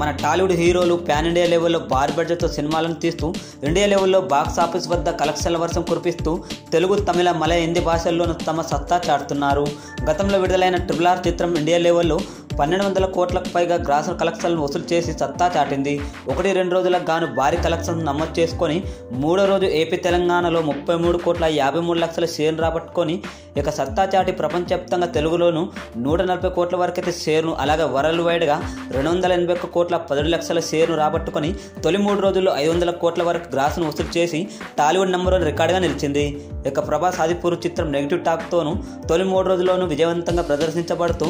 మన టాలీవుడ్ హీరోలు pan India లెవెల్లో భారీ బడ్జెట్తో సినిమాలను తీస్తూ ఇండియా లెవెల్లో బాక్స్ ఆఫీస్ వద్ద కలెక్షన్ల వర్షం కురిపిస్తూ తెలుగు, తమిళ, మలయ, హిందీ భాషల్లోనూ తమ సత్తా చాటుతున్నారు. గతంలో విడుదలైన ట్రిపుల్ ఆర్ చిత్రం ఇండియా లెవెల్లో 1200 కోట్లకు పైగా గ్రాస్ కలెక్షన్లను వసూలు చేసి సత్తా చాటింది. 1-2 రోజులకు గాను భారీ కలెక్షన్లు నమోదు చేసుకొని మూడో రోజు ఏపీ, తెలంగాణలో 33,53,00,000 షేర్ను రాబట్టుకొని ఇక సత్తా చాటి ప్రపంచవ్యాప్తంగా తెలుగులోను 140 కోట్ల వరకైతే షేర్ను, అలాగే వరల్డ్ వైడ్గా 281,10,00,000 షేర్ను రాబట్టుకొని తొలి 3 రోజుల్లో 500 కోట్ల వరకు గ్రాస్ను వసూలు చేసి టాలీవుడ్ నంబర్ 1 రికార్డుగా నిలిచింది. ఇక ప్రభాస్ ఆదిపురుష్ చిత్రం నెగిటివ్ టాక్తోనూ తొలి 3 రోజుల్లోనూ విజయవంతంగా ప్రదర్శించబడుతూ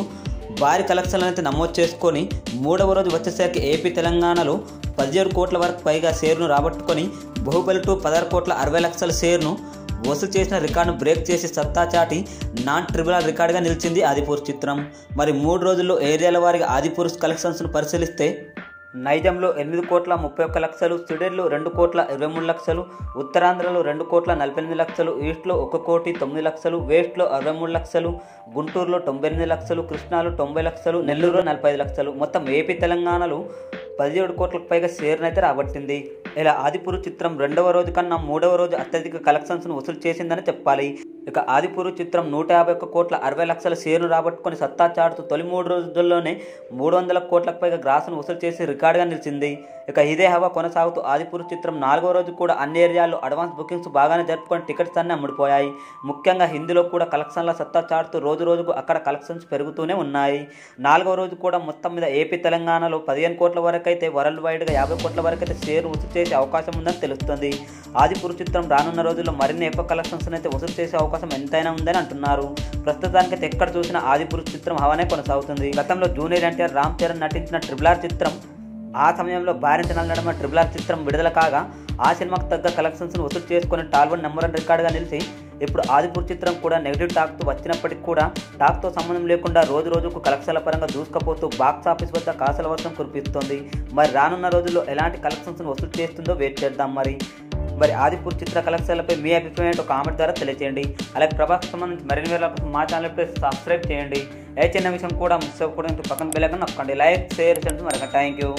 భారీ కలెక్షన్లను అయితే నమోదు చేసుకొని మూడవ రోజు వచ్చేసరికి ఏపీ, తెలంగాణలో 17 కోట్ల వరకు పైగా షేర్ను రాబట్టుకొని బాహుబలి 2 16,60,00,000 షేర్ను వసూలు చేసిన రికార్డును బ్రేక్ చేసి సత్తా చాటి నాన్ ట్రిపుల్ ఆర్ రికార్డుగా నిలిచింది ఆదిపురుష్ చిత్రం. మరి 3 రోజుల్లో ఏరియాల వారిగా ఆదిపురుష్ కలెక్షన్స్ను పరిశీలిస్తే నైజంలో 8,31,00,000, సుడేర్లో 2,23,00,000, ఉత్తరాంధ్రలో 2,48,00,000, ఈస్ట్లో 1,09,00,000, వెస్ట్లో 63,00,000, గుంటూరులో 98,00,000, కృష్ణాలో 90,00,000, నెల్లూరులో 45,00,000, మొత్తం ఏపీ, తెలంగాణలో 17 కోట్లకు పైగా షేర్ను అయితే రాబట్టింది. ఇలా ఆదిపురుష్ చిత్రం రెండవ రోజు కన్నా మూడవ రోజు అత్యధిక కలెక్షన్స్ను వసూలు చేసిందని చెప్పాలి. ఇక ఆదిపురుష్ చిత్రం 151,60,00,000 షేర్ను రాబట్టుకొని సత్తా చాటుతూ తొలి 3 రోజుల్లోనే 300 కోట్లకు పైగా గ్రాస్ను వసూలు చేసి రికార్డుగా నిలిచింది. ఇక ఇదే హవా కొనసాగుతూ ఆదిపురుష్ చిత్రం 4వ రోజు కూడా అన్ని ఏరియాల్లో అడ్వాన్స్ బుకింగ్స్ బాగానే జరుపుకొని టికెట్స్ అన్నీ అమ్ముడిపోయాయి. ముఖ్యంగా హిందీలో కూడా కలెక్షన్ల సత్తా చాటుతూ రోజు రోజుకు అక్కడ కలెక్షన్స్ పెరుగుతూనే ఉన్నాయి. 4వ రోజు కూడా మొత్తం మీద ఏపీ, తెలంగాణలో 15 కోట్ల వరకైతే, వరల్డ్ వైడ్గా 50 కోట్ల వరకైతే షేర్ వసూలు చేసే అవకాశం ఉందని తెలుస్తుంది. ఆదిపురుష్ చిత్రం రానున్న రోజుల్లో మరిన్ని ఎక్కువ కలెక్షన్స్ అయితే వసూలు చేసే అవకాశం ఎంతైనా ఉందని అంటున్నారు. ప్రస్తుతానికైతే ఎక్కడ చూసినా ఆదిపురుష్ చిత్రం హవానే కొనసాగుతుంది. గతంలో జూనియర్ ఎన్టీఆర్, రామ్ చరణ్ నటించిన ట్రిపుల్ ఆర్ చిత్రం, ఆ సమయంలో భారీ అంచనాలు నడిమ ట్రిపుల్ ఆర్ చిత్రం విడుదల కాగా ఆ సినిమాకు తగ్గ కలెక్షన్స్ను వసూలు చేసుకుని టాలీవుడ్ నంబర్ 1 రికార్డుగా నిలిచి ఇప్పుడు ఆదిపురుష్ చిత్రం కూడా నెగిటివ్ టాక్తో వచ్చినప్పటికీ కూడా టాక్తో సంబంధం లేకుండా రోజు రోజుకు కలెక్షన్ల పరంగా దూసుకపోతూ బాక్స్ ఆఫీస్ వద్ద కాసుల వర్షం కురిపిస్తోంది. మరి రానున్న రోజుల్లో ఎలాంటి కలెక్షన్స్ను వసూలు చేస్తుందో వెయిట్ చేద్దాం. మరి ఆదిపురుష్ చిత్ర కలెక్షన్లపై మీ అభిప్రాయం ఏంటో కామెంట్ ద్వారా తెలియజేయండి. అలాగే ప్రభాస్ సంబంధించి మరిన్ని వేళ కోసం మా ఛానల్పై సబ్స్క్రైబ్ చేయండి. ఏ చిన్న విషయం కూడా మిస్ అవ్వకూడదు, పక్కన బెల్ ఐకాన్ నొక్కండి. లైక్, షేర్ చేయండి. మరొక థ్యాంక్ యూ.